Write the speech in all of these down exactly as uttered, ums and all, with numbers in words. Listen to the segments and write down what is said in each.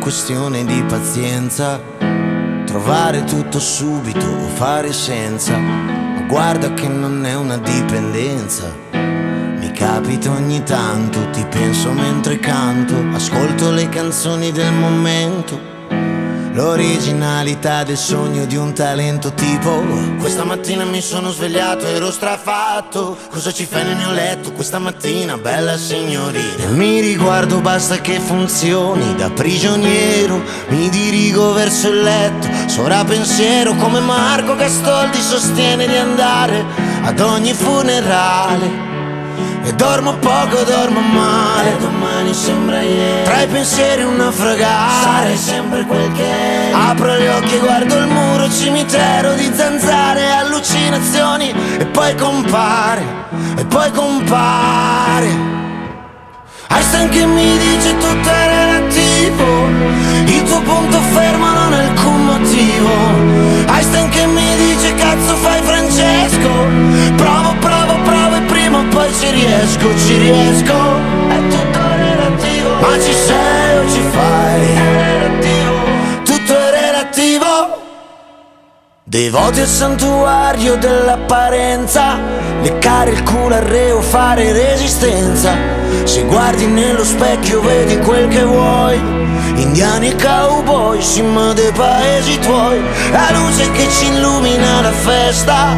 questione di pazienza, trovare tutto subito o fare senza. Ma guarda che non è una dipendenza. Mi capita ogni tanto, ti penso mentre canto, ascolto le canzoni del momento. L'originalità del sogno di un talento tipo. Questa mattina mi sono svegliato, ero strafatto. Cosa ci fai nel mio letto questa mattina, bella signorina? Mi riguardo, basta che funzioni. Da prigioniero mi dirigo verso il letto. Sovra pensiero come Marco Castoldi sostiene di andare ad ogni funerale. E dormo poco, dormo male, e domani sembra ieri. Tra i pensieri un naufragare, sarei sempre quel che è. Apro gli occhi e guardo il muro, cimitero di zanzare, allucinazioni. E poi compare, e poi compare Einstein che mi dice tutto è relativo. Il tuo punto fermo non è alcun motivo. Einstein che mi dice cazzo fai Francesco. Provo, provo, provo e prima o poi ci riesco, ci riesco. È tutto relativo. Ma ci sei o ci fai? È relativo. Tutto è relativo. Devoti al santuario dell'apparenza. Leccare il culo al reo, fare resistenza. Se guardi nello specchio vedi quel che vuoi. Indiani e cowboy, cima dei paesi tuoi. La luce che ci illumina la festa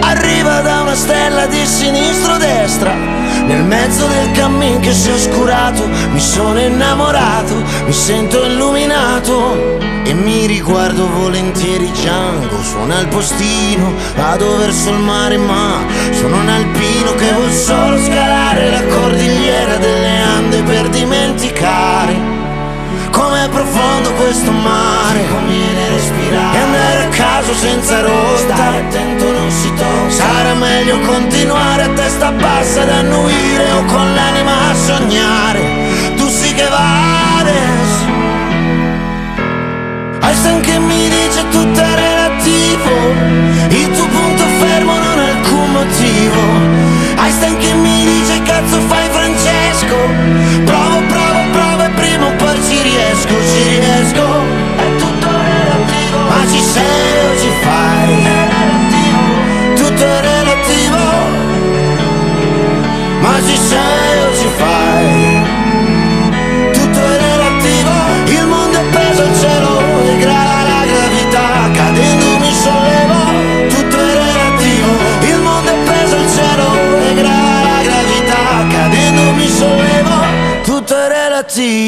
arriva da una stella di sinistra o destra. Nel mezzo del cammin che si è oscurato mi sono innamorato, mi sento illuminato. E mi riguardo volentieri Django, suona il postino, vado verso il mare ma sono un alpino che vuol solo scalare la cordigliera delle Ande per dimenticare com'è profondo questo mare. Si conviene respirare e andare a caso senza rotta. Stare attento non si tocca. Sarà meglio continuare a testa bassa ad annuire o con l'anima a sognare. Tu sì che vales. Einstein che mi dice tutto è relativo. Il tuo punto fermo non è alcun motivo. Einstein che mi dice cazzo fai Francesco. Provo, provo, provo e prima o poi ci riesco, ci riesco. È tutto relativo. Ma ci sei o ci fai? È relativo. Tutto è relativo. Ma ci sei o ci fai? Tutto è relativo. Il mondo è peso, il cielo degrada la gravità. Cadendo mi sollevo. Tutto è relativo. Il mondo è peso, il cielo degrada la gravità. Cadendo mi sollevo. Tutto è relativo.